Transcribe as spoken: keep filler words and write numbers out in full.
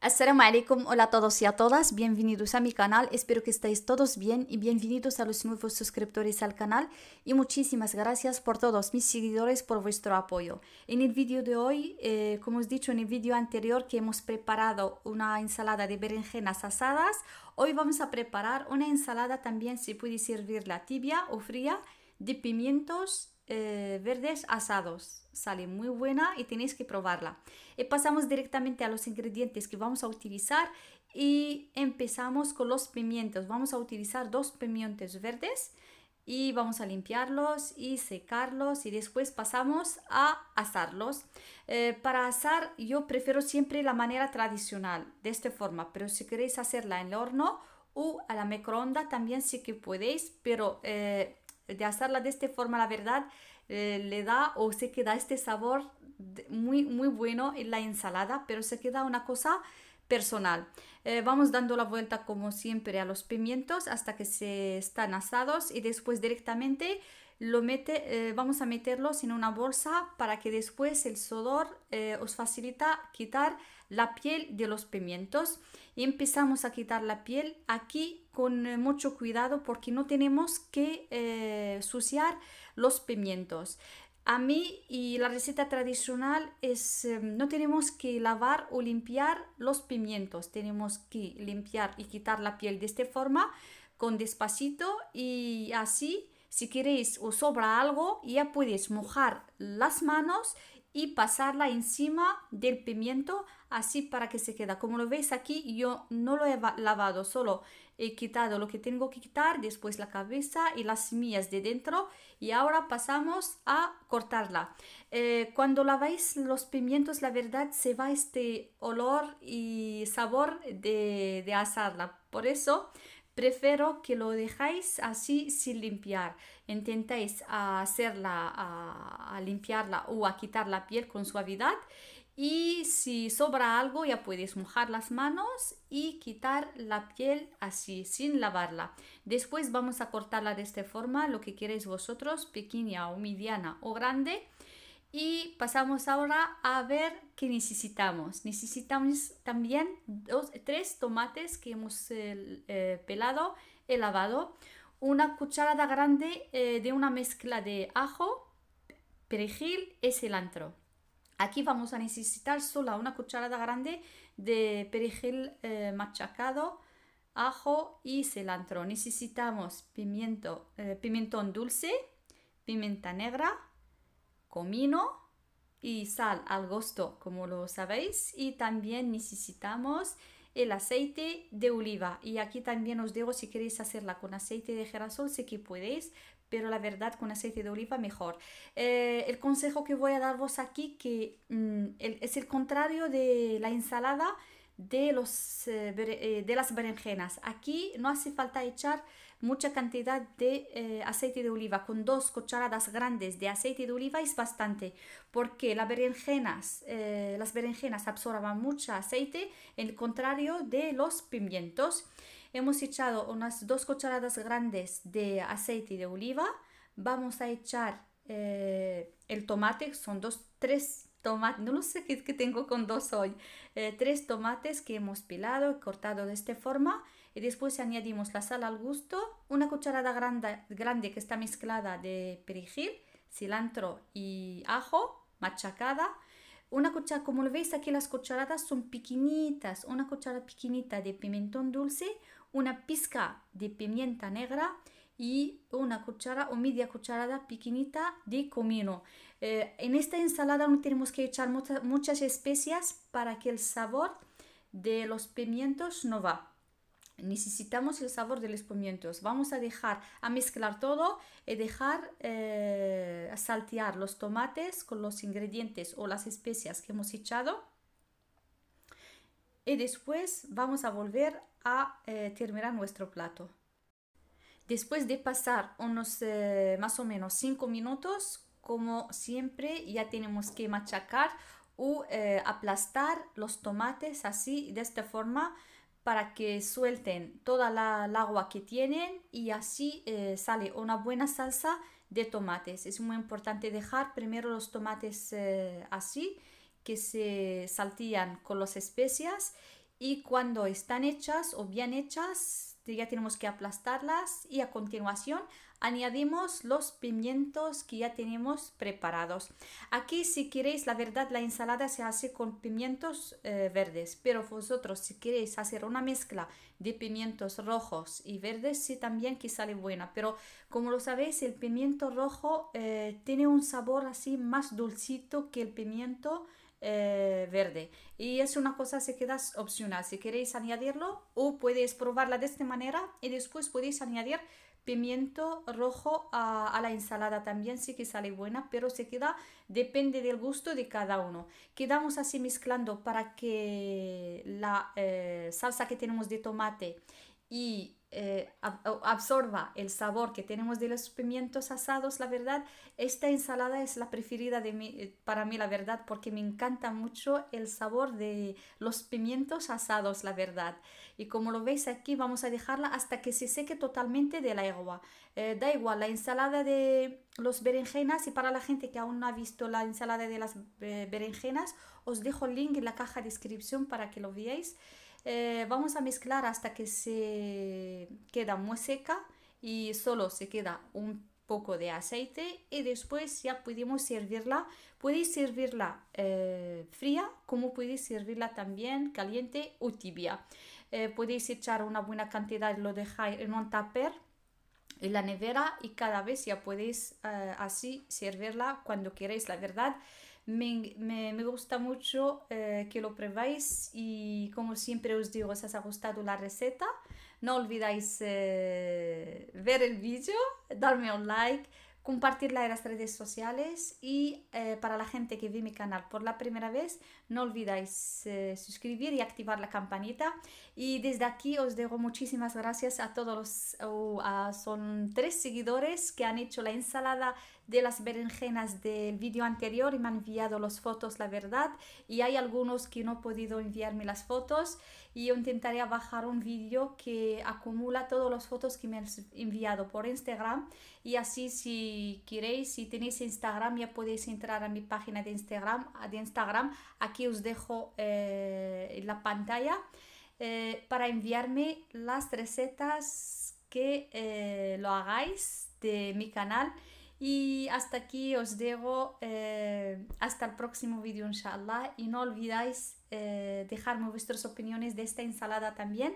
Assalamu alaikum, hola a todos y a todas, bienvenidos a mi canal, espero que estéis todos bien y bienvenidos a los nuevos suscriptores al canal y muchísimas gracias por todos mis seguidores por vuestro apoyo. En el vídeo de hoy, eh, como os he dicho en el vídeo anterior que hemos preparado una ensalada de berenjenas asadas, hoy vamos a preparar una ensalada también, se puede servirla tibia o fría, de pimientos Eh, verdes asados, sale muy buena y tenéis que probarla. Y pasamos directamente a los ingredientes que vamos a utilizar y empezamos con los pimientos. Vamos a utilizar dos pimientos verdes y vamos a limpiarlos y secarlos y después pasamos a asarlos. Eh, para asar yo prefiero siempre la manera tradicional, de esta forma, pero si queréis hacerla en el horno o a la microonda también sí que podéis, pero eh, de hacerla de esta forma, la verdad, eh, le da o se queda este sabor muy, muy bueno en la ensalada, pero se queda una cosa personal. Eh, vamos dando la vuelta como siempre a los pimientos hasta que se están asados y después directamente lo mete, eh, vamos a meterlos en una bolsa para que después el sudor eh, os facilita quitar la piel de los pimientos. Y empezamos a quitar la piel aquí con mucho cuidado porque no tenemos que eh, suciar los pimientos. A mí y la receta tradicional es eh, no tenemos que lavar o limpiar los pimientos, tenemos que limpiar y quitar la piel de esta forma con despacito y así. Si queréis o sobra algo, ya podéis mojar las manos y pasarla encima del pimiento, así para que se queda. Como lo veis aquí, yo no lo he lavado, solo he quitado lo que tengo que quitar, después la cabeza y las semillas de dentro. Y ahora pasamos a cortarla. Eh, cuando laváis los pimientos, la verdad, se va este olor y sabor de, de asarla. Por eso prefiero que lo dejáis así sin limpiar. Intentáis hacerla, a, a limpiarla o a quitar la piel con suavidad. Y si sobra algo ya puedes mojar las manos y quitar la piel así, sin lavarla. Después vamos a cortarla de esta forma, lo que queréis vosotros, pequeña o mediana o grande. Y pasamos ahora a ver qué necesitamos. Necesitamos también dos, tres tomates que hemos eh, eh, pelado y lavado. Una cucharada grande eh, de una mezcla de ajo, perejil y cilantro. Aquí vamos a necesitar solo una cucharada grande de perejil eh, machacado, ajo y cilantro. Necesitamos pimiento, eh, pimentón dulce, pimienta negra, comino y sal al gusto, como lo sabéis, y también necesitamos el aceite de oliva. Y aquí también os digo, si queréis hacerla con aceite de girasol sí que podéis, pero la verdad con aceite de oliva mejor. Eh, el consejo que voy a daros aquí que mm, el, es el contrario de la ensalada de, los, eh, bere, eh, de las berenjenas. Aquí no hace falta echar mucha cantidad de eh, aceite de oliva. Con dos cucharadas grandes de aceite de oliva es bastante, porque las berenjenas, eh, las berenjenas absorban mucho aceite, el contrario de los pimientos. Hemos echado unas dos cucharadas grandes de aceite de oliva. Vamos a echar eh, el tomate, son dos, tres tomates, no lo sé qué, qué tengo con dos hoy, eh, tres tomates que hemos pelado y cortado de esta forma. Y después añadimos la sal al gusto, una cucharada grande, grande que está mezclada de perejil, cilantro y ajo machacada. Una cuchara, como lo veis aquí las cucharadas son pequeñitas, una cuchara pequeñita de pimentón dulce, una pizca de pimienta negra y una cuchara o media cucharada pequeñita de comino. Eh, en esta ensalada no tenemos que echar mucha, muchas especias para que el sabor de los pimientos no va. Necesitamos el sabor de los pimientos. Vamos a dejar a mezclar todo y dejar eh, saltear los tomates con los ingredientes o las especias que hemos echado. Y después vamos a volver a eh, terminar nuestro plato. Después de pasar unos eh, más o menos cinco minutos, como siempre, ya tenemos que machacar o eh, aplastar los tomates así, de esta forma, para que suelten toda la el agua que tienen y así eh, sale una buena salsa de tomates. Es muy importante dejar primero los tomates eh, así, que se saltean con las especias y cuando están hechas o bien hechas ya tenemos que aplastarlas y a continuación añadimos los pimientos que ya tenemos preparados. Aquí, si queréis, la verdad la ensalada se hace con pimientos eh, verdes, pero vosotros si queréis hacer una mezcla de pimientos rojos y verdes, sí también que sale buena, pero como lo sabéis el pimiento rojo eh, tiene un sabor así más dulcito que el pimiento Eh, verde, y es una cosa se queda opcional si queréis añadirlo, o podéis probarla de esta manera y después podéis añadir pimiento rojo a, a la ensalada también, sí que sale buena, pero se queda, depende del gusto de cada uno. Quedamos así mezclando para que la eh, salsa que tenemos de tomate y Eh, absorba el sabor que tenemos de los pimientos asados. La verdad, esta ensalada es la preferida de mí, para mí, la verdad, porque me encanta mucho el sabor de los pimientos asados, la verdad. Y como lo veis aquí, vamos a dejarla hasta que se seque totalmente del agua. Eh, da igual, la ensalada de los berenjenas, y para la gente que aún no ha visto la ensalada de las eh, berenjenas, os dejo el link en la caja de descripción para que lo veáis. Eh, vamos a mezclar hasta que se queda muy seca y solo se queda un poco de aceite, y después ya podemos servirla. Podéis servirla eh, fría, como podéis servirla también caliente o tibia. Eh, podéis echar una buena cantidad, lo dejáis en un tupper en la nevera y cada vez ya podéis eh, así servirla cuando queréis, la verdad. Me, me, me gusta mucho eh, que lo probáis, y como siempre os digo, si os ha gustado la receta, no olvidáis eh, ver el vídeo, darme un like, compartirla en las redes sociales, y eh, para la gente que ve mi canal por la primera vez, no olvidáis eh, suscribir y activar la campanita. Y desde aquí os dejo muchísimas gracias a todos los, oh, a, son tres seguidores que han hecho la ensalada de las berenjenas del vídeo anterior y me han enviado las fotos, la verdad, y hay algunos que no han podido enviarme las fotos, y yo intentaré bajar un vídeo que acumula todas las fotos que me han enviado por Instagram, y así, si queréis, si tenéis Instagram, ya podéis entrar a mi página de Instagram, de Instagram. Aquí os dejo eh, en la pantalla eh, para enviarme las recetas que eh, lo hagáis de mi canal. Y hasta aquí os dejo, eh, hasta el próximo vídeo, inshallah, y no olvidáis eh, dejarme vuestras opiniones de esta ensalada también.